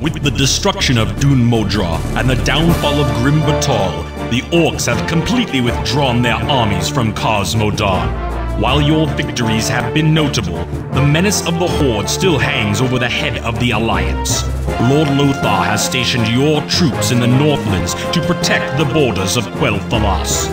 With the destruction of Dun Modr and the downfall of Grim Batol, the orcs have completely withdrawn their armies from Khaz Modan. While your victories have been notable, the menace of the Horde still hangs over the head of the Alliance. Lord Lothar has stationed your troops in the Northlands to protect the borders of Quel'Thalas.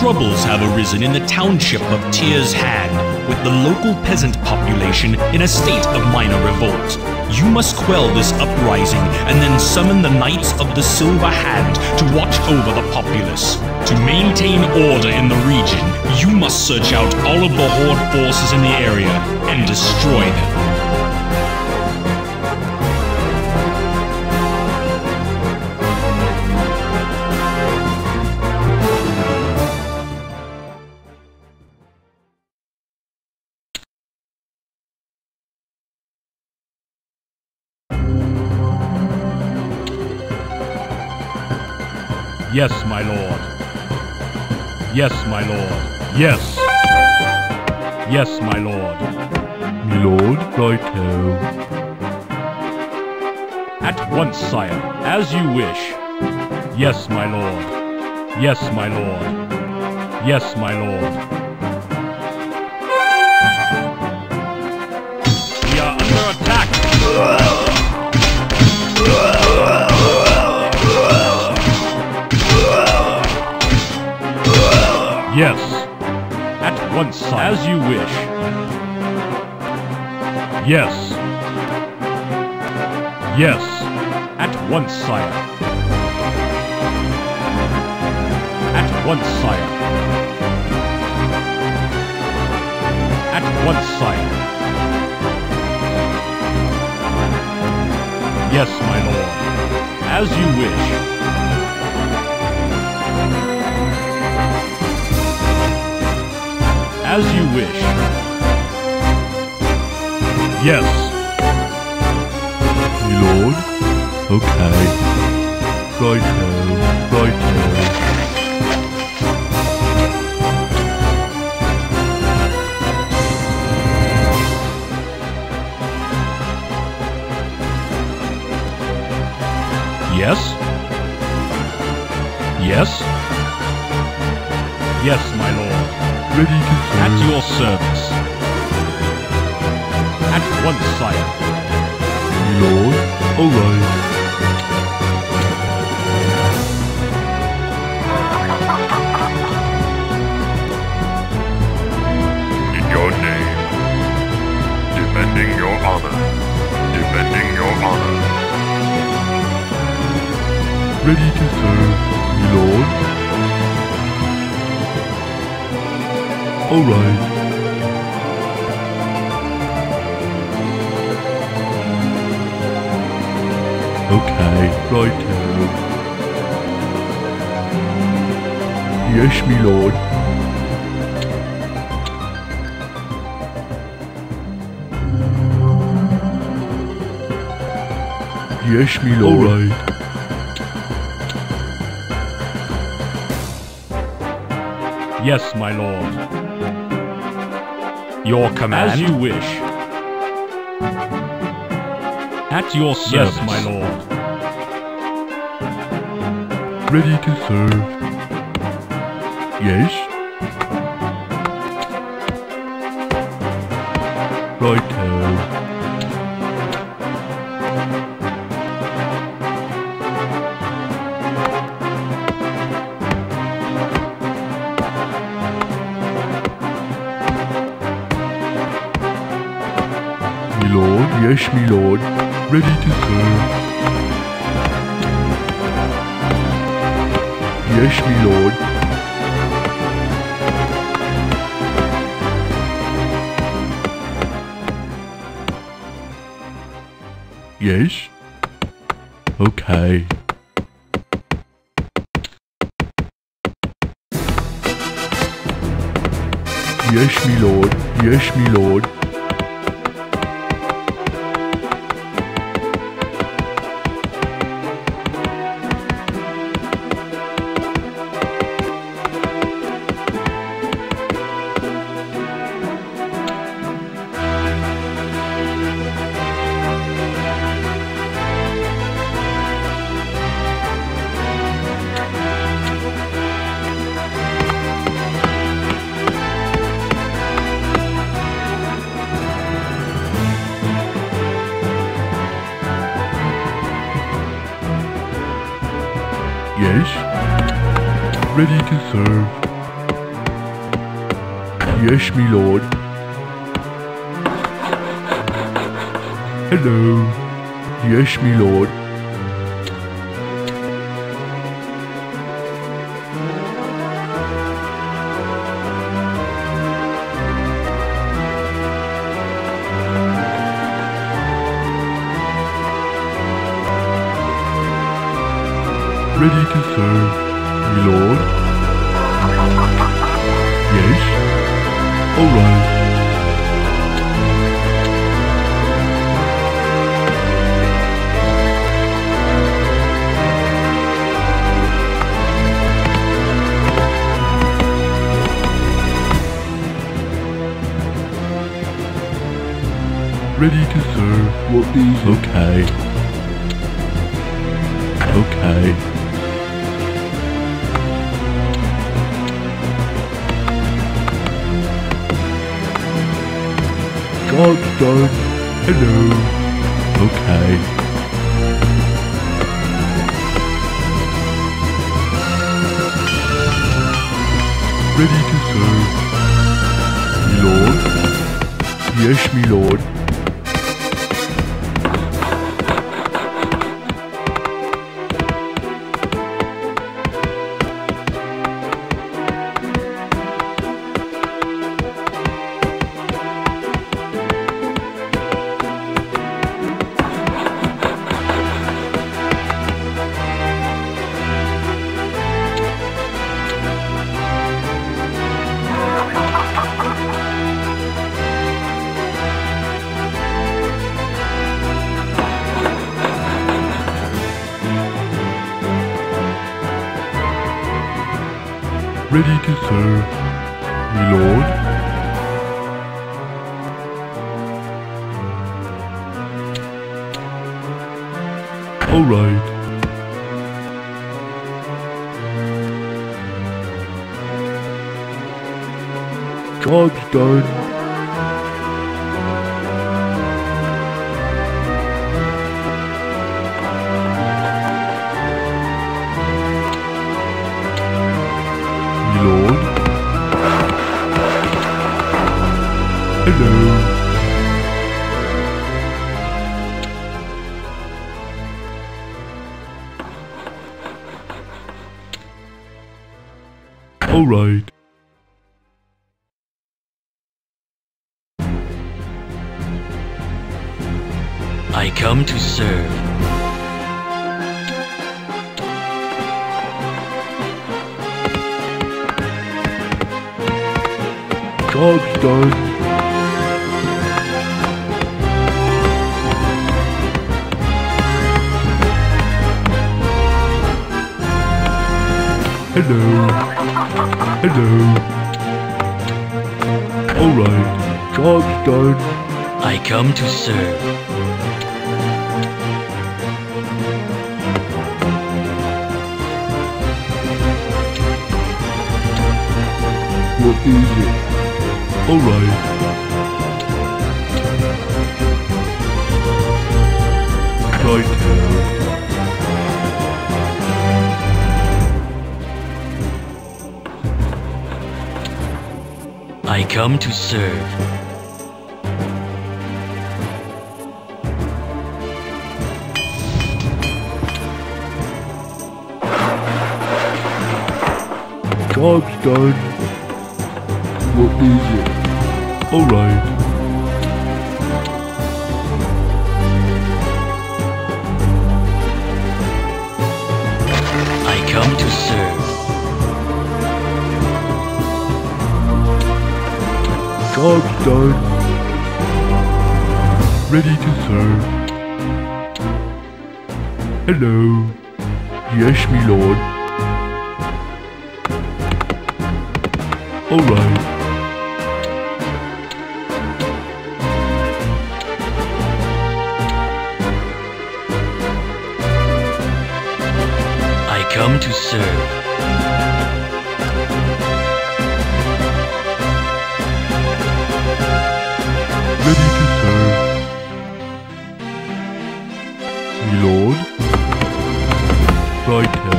Troubles have arisen in the township of Tyr's Hand, with the local peasant population in a state of minor revolt. You must quell this uprising and then summon the Knights of the Silver Hand to watch over the populace. To maintain order in the region, you must search out all of the Horde forces in the area and destroy them. Yes, my lord. Yes, my lord. Yes. Yes, my lord. Milord, right home. At once, sire, as you wish. Yes, my lord. Yes, my lord. Yes, my lord. We are under attack. Yes, at once, sire. As you wish. Yes. Yes, at once, sire. At once, sire. At once, sire. Yes, my lord. As you wish. As you wish. Yes. My lord? Okay. Righto, righto. Yes? Yes? Yes, my lord. Ready to serve. At your service. At once, sire. Lord, all right. In your name, defending your honor, defending your honor. Ready to serve, Lord. All right. Okay, righto. Yes, me lord. Yes, me lord. All right. Yes, my lord. Your command. As you wish. At your service. Yes, my lord. Ready to serve. Yes. Righto. Yes, me lord. Ready to serve. Yes, me lord. Yes. Okay. Yes, me lord. Yes, me lord. ready to serve. Yes, me lord. Hello. Yes, me lord. Ready to serve, my lord. Yes. All right. Ready to serve. What these? Okay. Okay. God's done. Hello. Okay. Ready to serve. Me lord. Yes, me lord. Ready to serve, my lord. All right. Job's done. All right. I come to serve. Job's done. Hello. Hello. All right. Job's done. I come to serve. What is it? All right. Right. I come to serve. Job's done. What is it? All right. I come to serve. Job's done. Ready to serve. Hello. Yes, me lord. All right. I come to serve. Ready to serve. Me lord. Righto.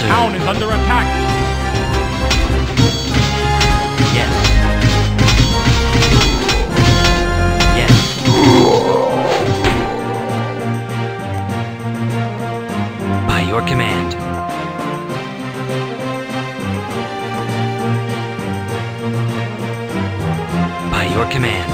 town is under attack. Yes. Yes. By your command. By your command.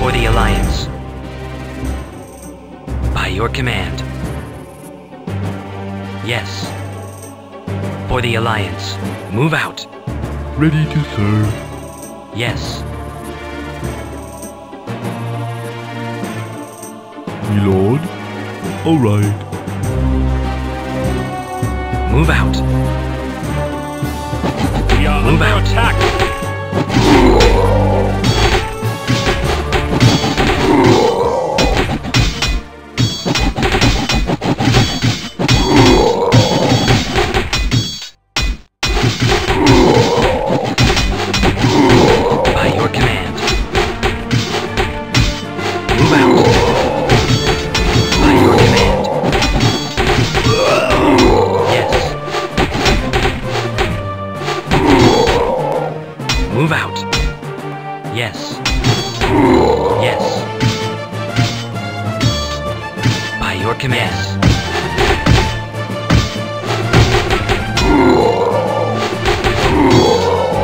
For the Alliance. By your command. Yes. For the Alliance. Move out. Ready to serve. Yes. My lord. All right. Move out. We are under attack. By your command. Move out. By your command. Move out. Yes. Yes. By your command.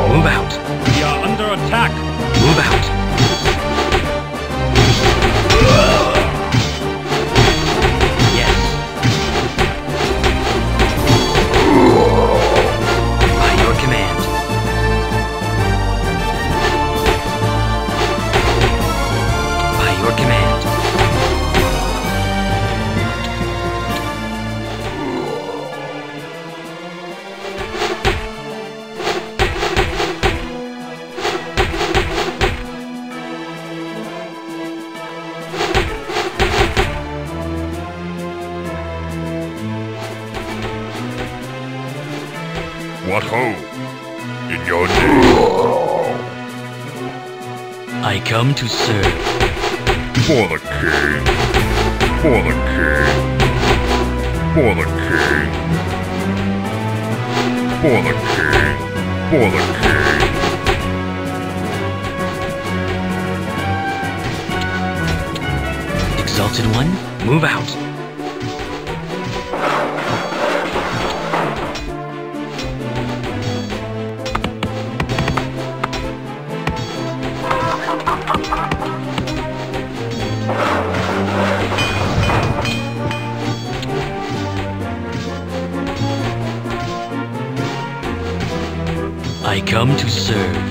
Move out. We are under attack. Move out. Yes. By your command. What ho! In your name! I come to serve. For the king! For the king! For the king! For the king! For the king! Exalted one, move out! I come to serve,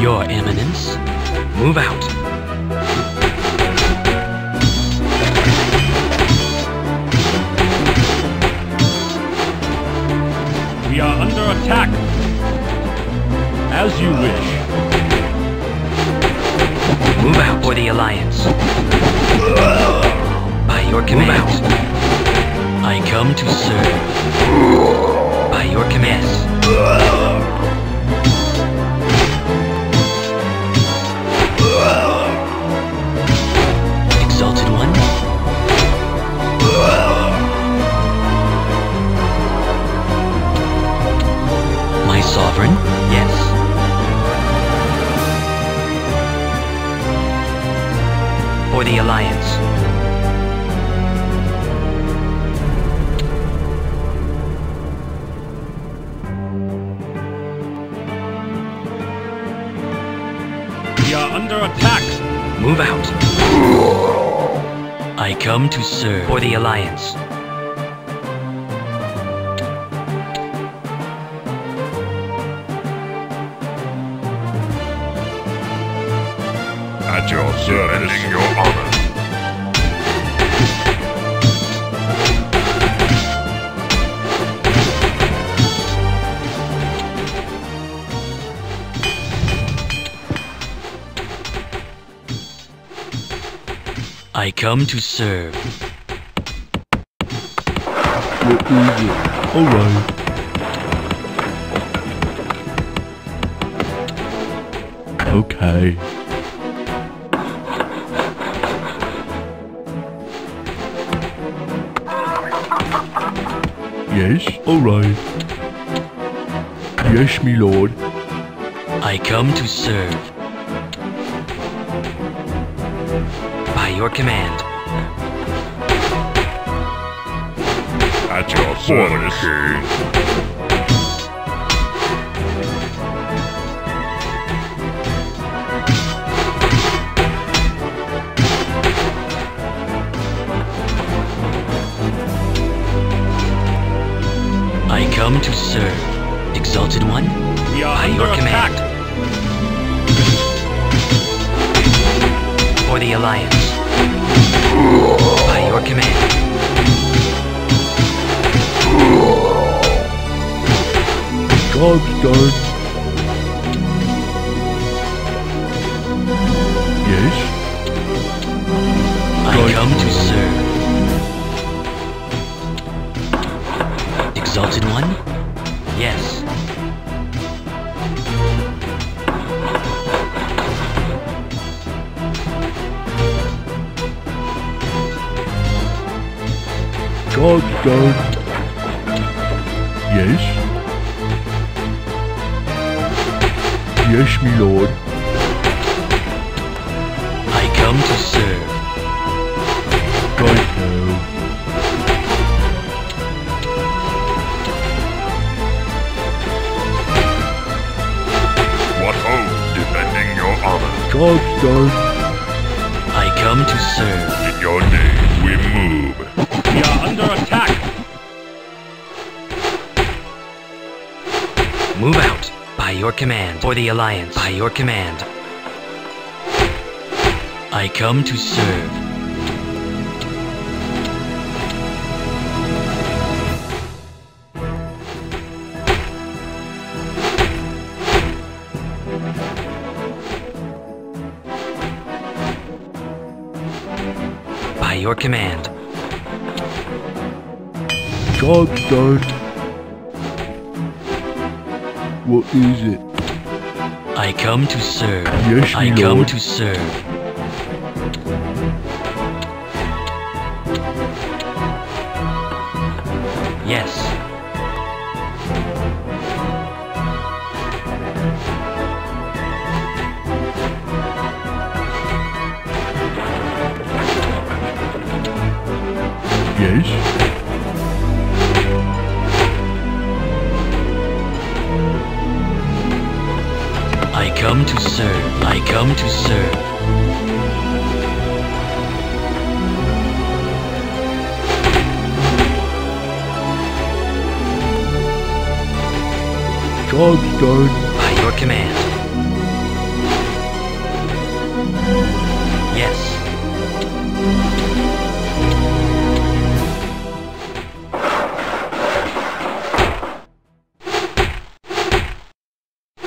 Your Eminence. Move out. We are under attack. As you wish. Move out for the Alliance. By your command. I come to serve. By your command. Exalted one. My sovereign, yes. For the Alliance. We are under attack. Move out. I come to serve for the Alliance. At your service, ending your honor. I come to serve. All right. Okay. Yes, alright. Yes, me lord. I come to serve. By your command. At your service, King. I come to serve, Exalted One, by your command. For the Alliance, by your command. Job done. Yes? I come to serve. Exalted One? Yes. Job done. Yes? Yes, my lord. I come to serve. Right now. What ho, defending your honor. Charge done. I come to serve. In your name, we move. We are under attack. Move out. By your command. For the Alliance. By your command. I come to serve. By your command. Job done. What is it? I come to serve. Yes, my lord. I come to serve. Yes. Yes. I come to serve. I come to serve. Job done. By your command. Yes.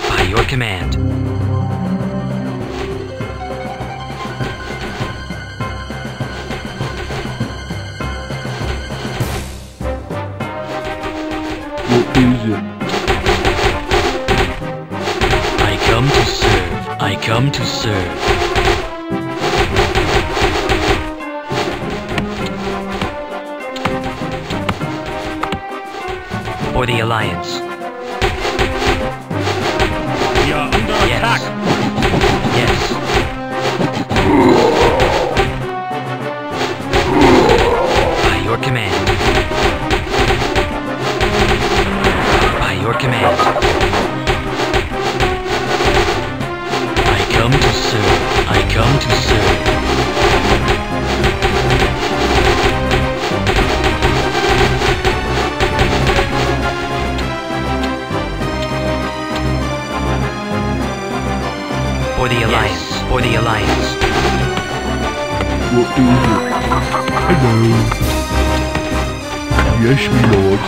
By your command. Come to serve. For the Alliance. We are under attack. Yes. By your command. By your command. I come to serve. I come to serve. For the Alliance. Yes. For the Alliance. What do you do? Hello. Yes, my lord.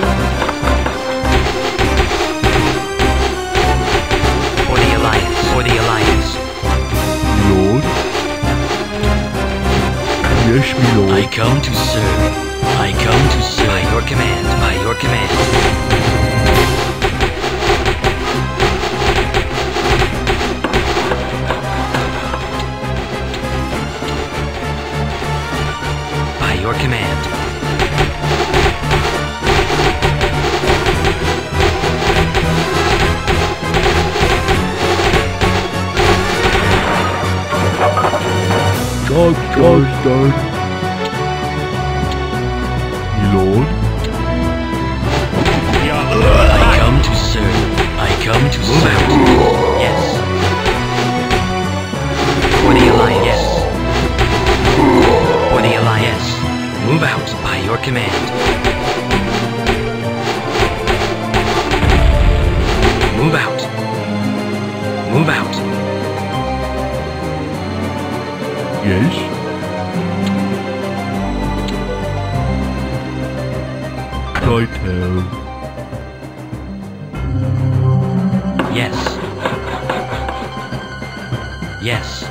For the Alliance. For the Alliance. Lord. Yes, my lord. I come to serve. I come to serve. By your command. By your command. your command. Lord. I come to serve. I come to serve. Yes. For the Alliance. Yes. For the Alliance. Move out by your command. Move out. Move out. Yes. Yes. Yes.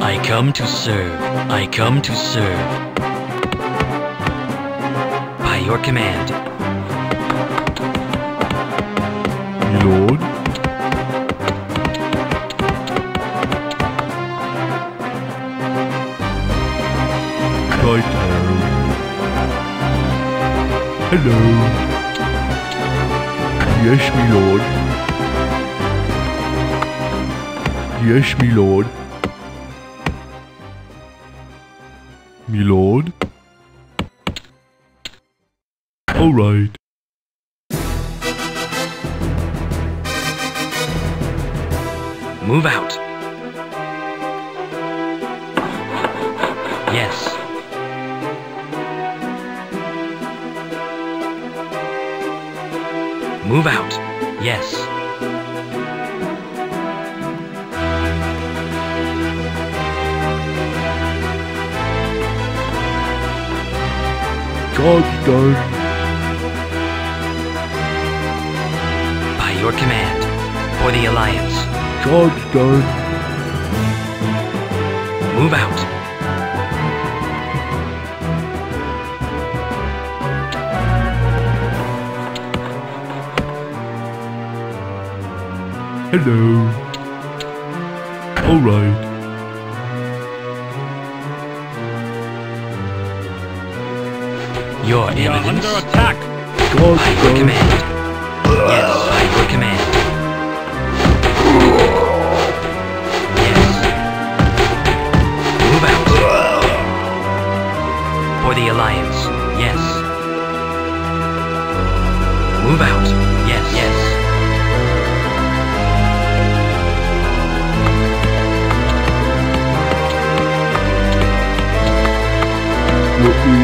I come to serve. I come to serve. By your command. Lord. Hello. Yes, me lord. Yes, me lord. Me lord. All right. Move out. Yes. Move out. Yes. By your command, for the Alliance. Move out. Hello. All right. Your eminence. We are under attack. By your command. Yes, by your command. Yes. Move out. For the Alliance. Yes. Move out. Yes, yes. What is it?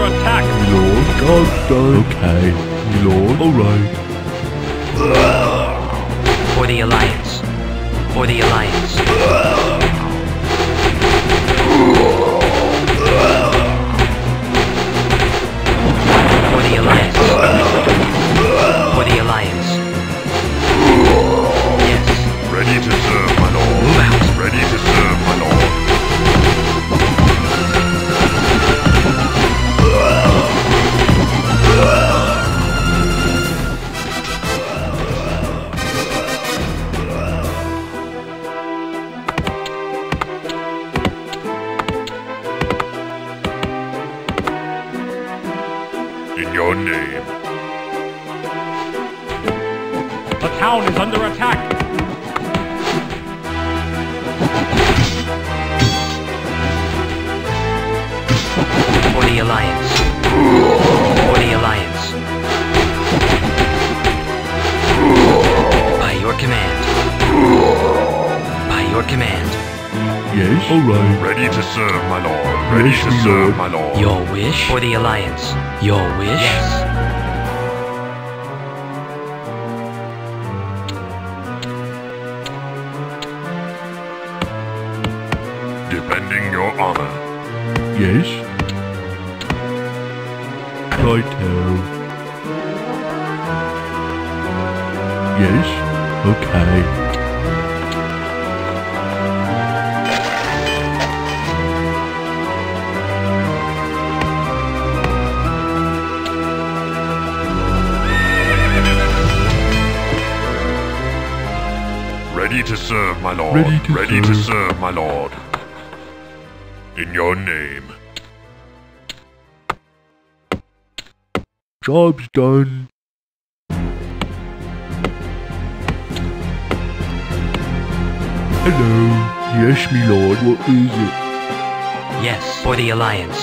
Attack. Lord, okay. Lord, alright. For the Alliance. For the Alliance. For the Alliance. For the Alliance. Yes. Ready to serve, my lord. Move out. Ready to serve, my lord. For the Alliance, your wish? Yes. Defending your honor. Yes. righto. Yes? Okay. Ready to serve, my lord. Ready to serve, my lord. In your name. Job's done. Hello. Yes, me lord, what is it? Yes, for the Alliance.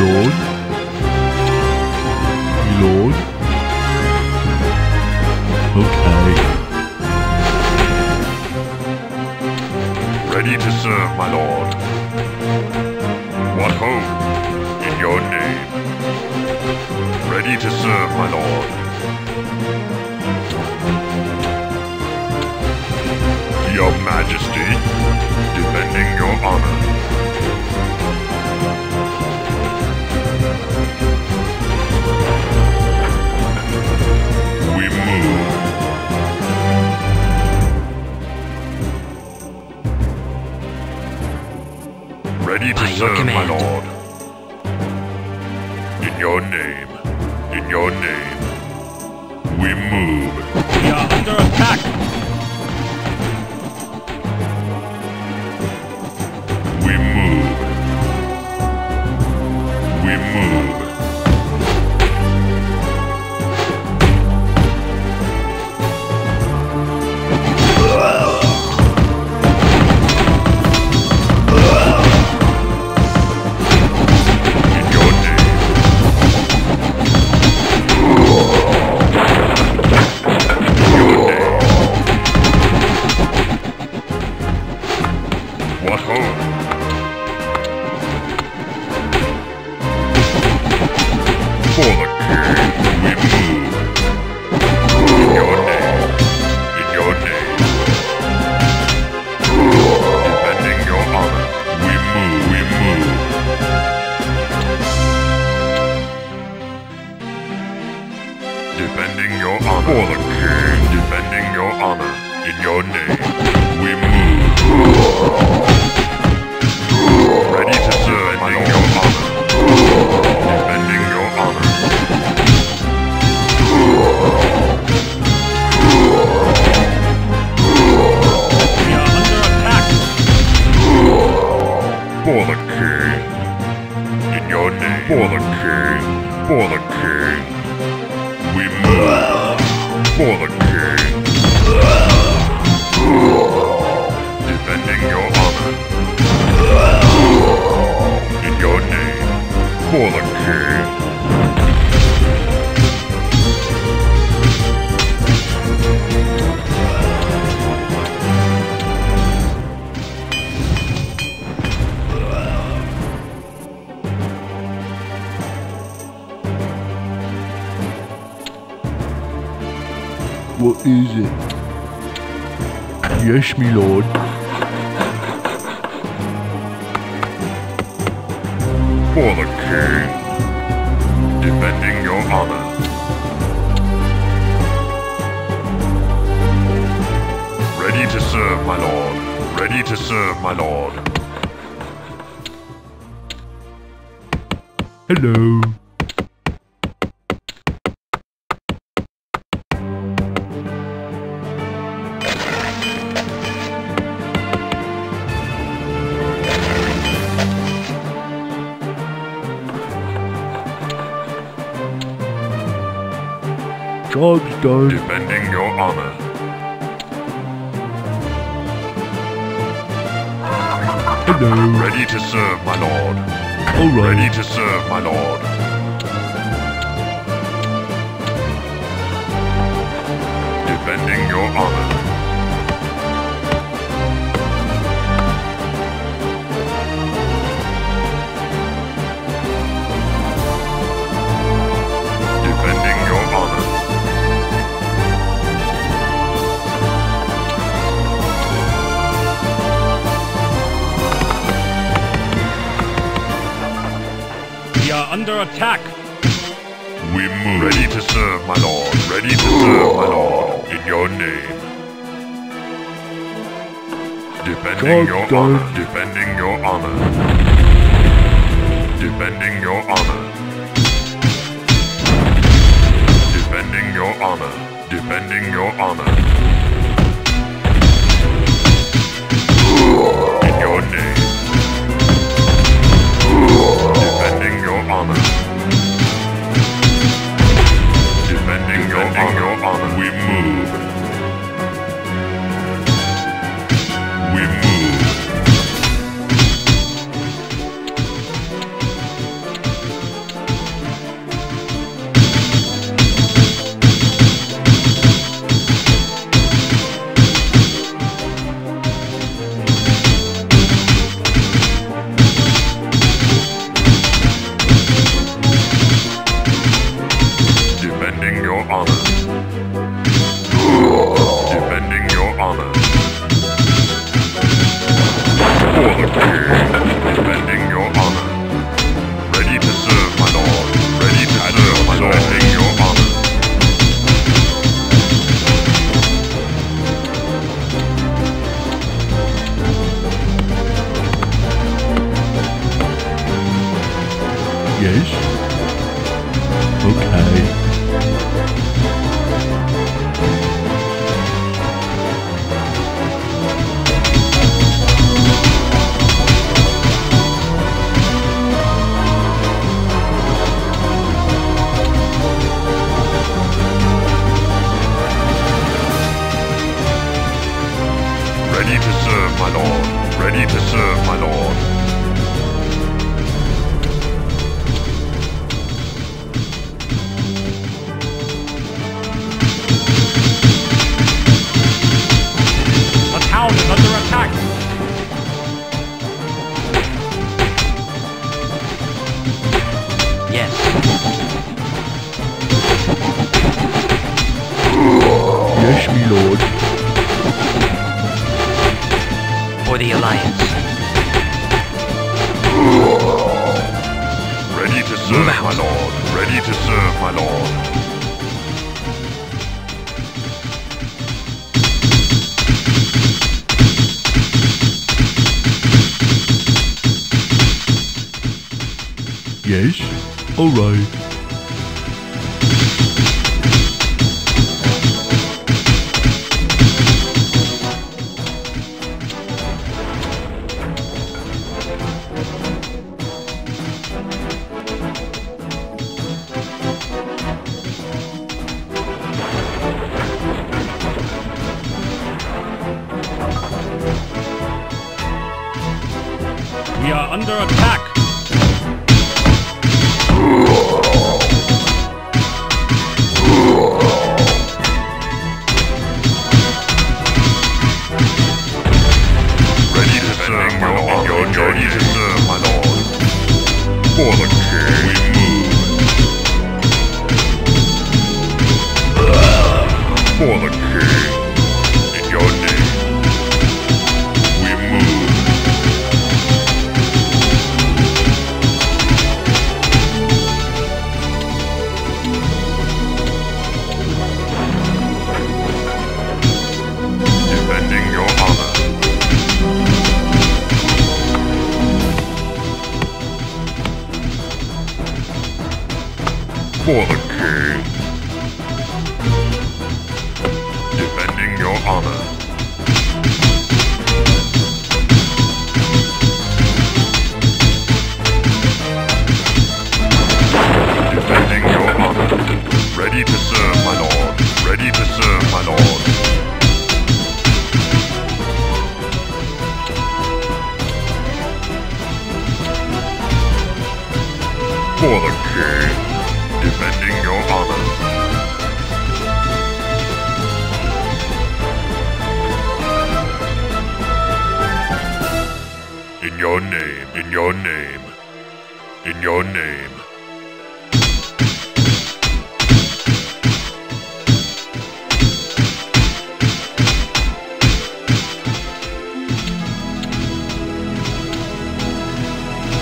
Lord? Lord? Okay. Ready to serve, my lord. What ho! In your name. Ready to serve, my lord. Your Majesty, defending your honor. We move. Ready to serve, my lord. In your name. In your name. We move. We are under attack! We move. We move. Yes, me lord. For the king, defending your honor. Ready to serve, my lord. Ready to serve, my lord. Hello. Defending your honor. Hello. Ready to serve, my lord. All right. Ready to serve, my lord. Defending your honor. Defending your honor. under attack. We move. Ready to serve, my lord. Ready to serve, my lord. In your name. Defending your honor. Defending your honor. Defending your honor. Defending your honor. Defending your honor. In your name. Defending your honor. Defending your honor. We move.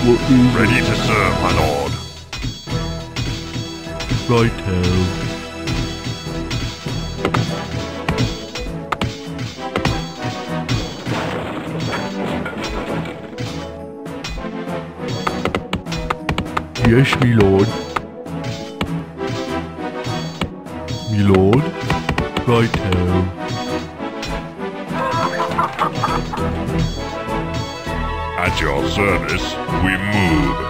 We ready to serve, my lord. right hand. Yes, me lord. Me lord, right hand. At your service, we move.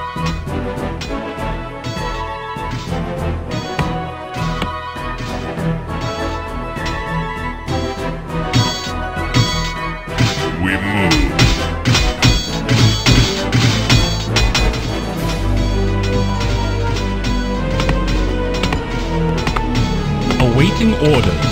We move. Awaiting orders.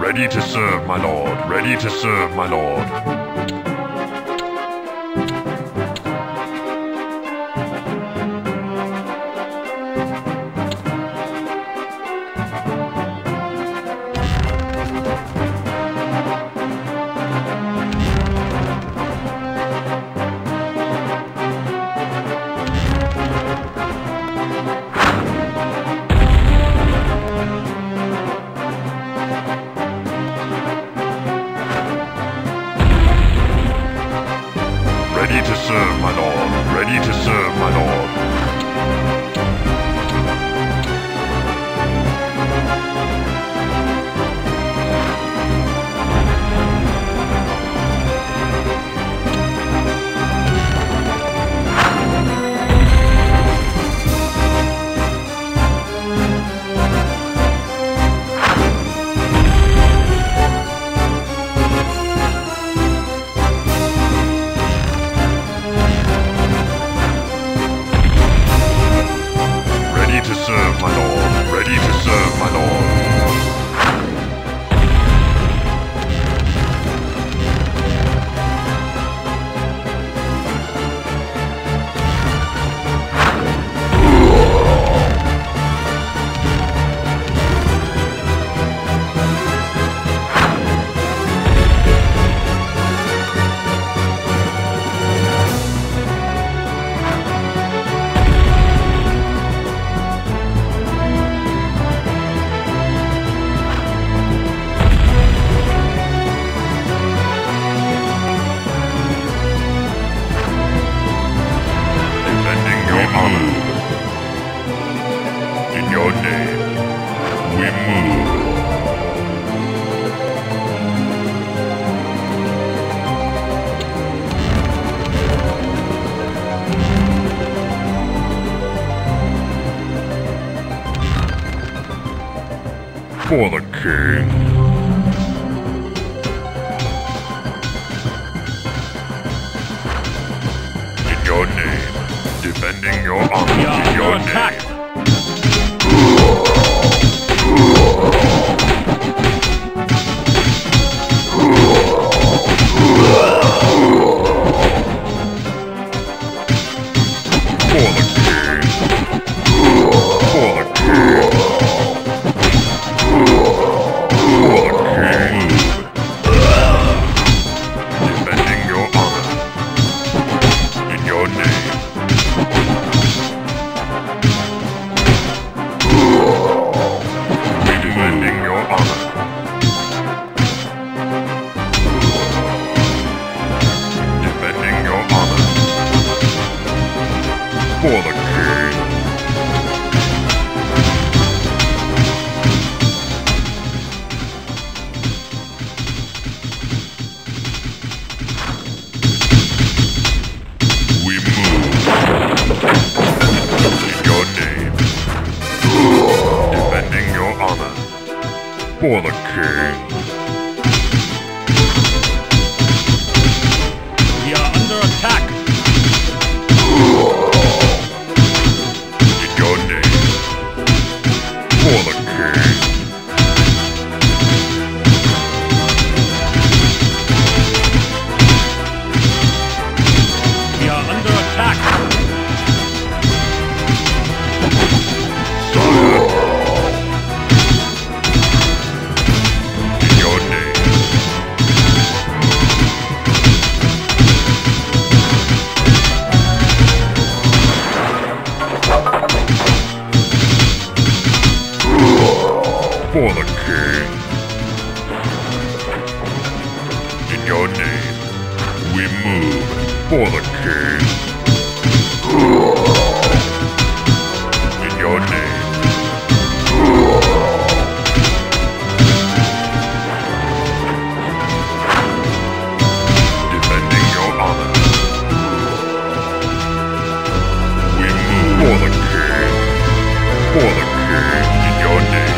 Ready to serve, my lord. Ready to serve, my lord. For the king. In your name, defending your honor. In your attack. Name. For the king. For the king. For the king. for the king. We are under attack. Your name for the king. We are under attack. Your name for the king. In your name, we move for the king. In your name, defending your honor, we move for the king. For the king, in your name.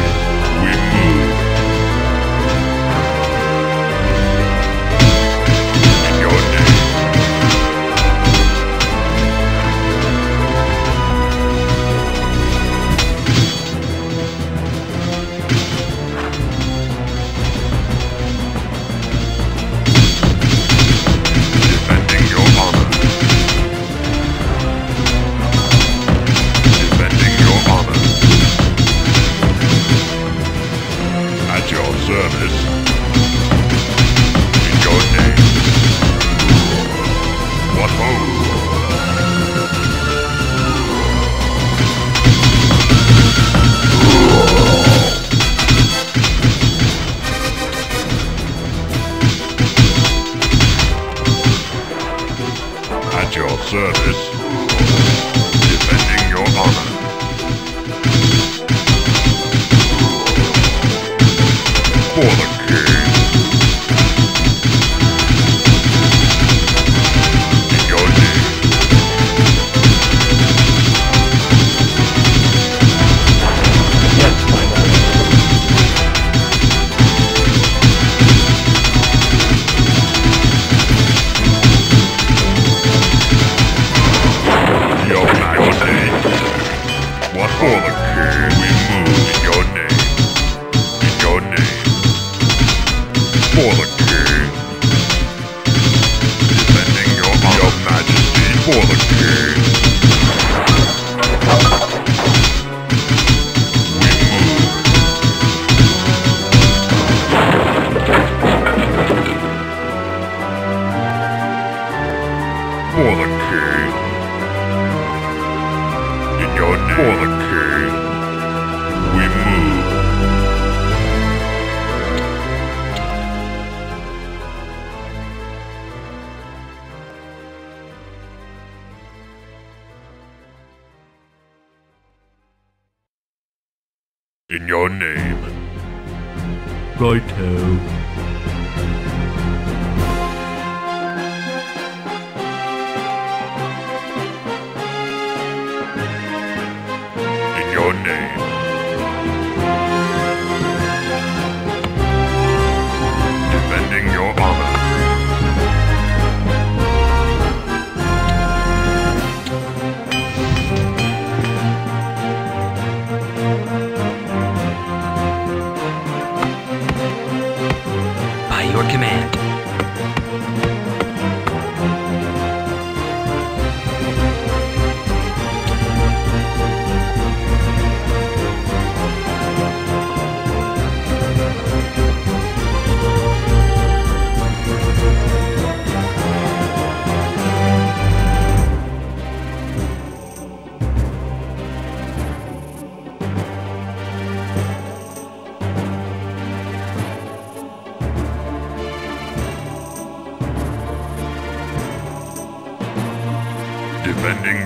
Defending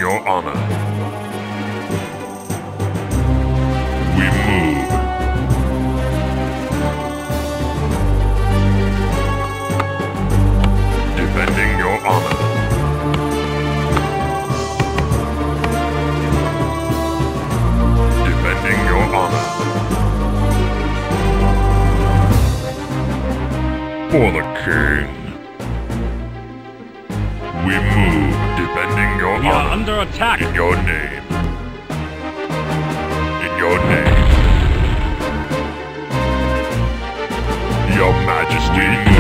your honor, we move. Defending your honor, defending your honor, for the king. We move defending your honor. We are under attack. In your name. In your name. Your Majesty.